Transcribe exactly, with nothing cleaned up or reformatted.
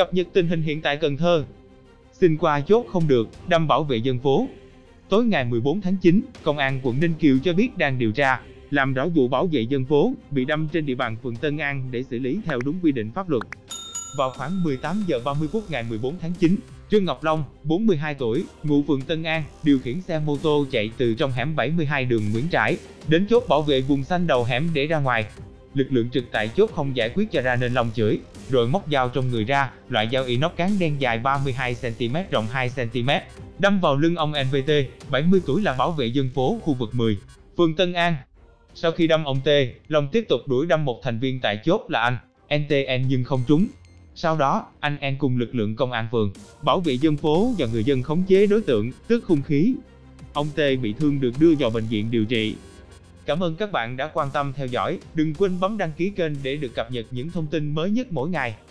Cập nhật tình hình hiện tại Cần Thơ. Xin qua chốt không được, đâm bảo vệ dân phố. Tối ngày mười bốn tháng chín, Công an quận Ninh Kiều cho biết đang điều tra, làm rõ vụ bảo vệ dân phố bị đâm trên địa bàn phường Tân An để xử lý theo đúng quy định pháp luật. Vào khoảng mười tám giờ ba mươi phút ngày mười bốn tháng chín, Trương Ngọc Long, bốn mươi hai tuổi, ngụ phường Tân An, điều khiển xe mô tô chạy từ trong hẻm bảy mươi hai đường Nguyễn Trãi đến chốt bảo vệ vùng xanh đầu hẻm để ra ngoài. Lực lượng trực tại chốt không giải quyết cho ra nên Long chửi, rồi móc dao trong người ra, loại dao inox cán đen dài ba mươi hai xăng-ti-mét rộng hai xăng-ti-mét, đâm vào lưng ông en vê tê, bảy mươi tuổi là bảo vệ dân phố khu vực mười, phường Tân An. Sau khi đâm ông T, Long tiếp tục đuổi đâm một thành viên tại chốt là anh en tê en nhưng không trúng. Sau đó, anh En cùng lực lượng công an phường, bảo vệ dân phố và người dân khống chế đối tượng, tước hung khí. Ông T bị thương được đưa vào bệnh viện điều trị. Cảm ơn các bạn đã quan tâm theo dõi. Đừng quên bấm đăng ký kênh để được cập nhật những thông tin mới nhất mỗi ngày.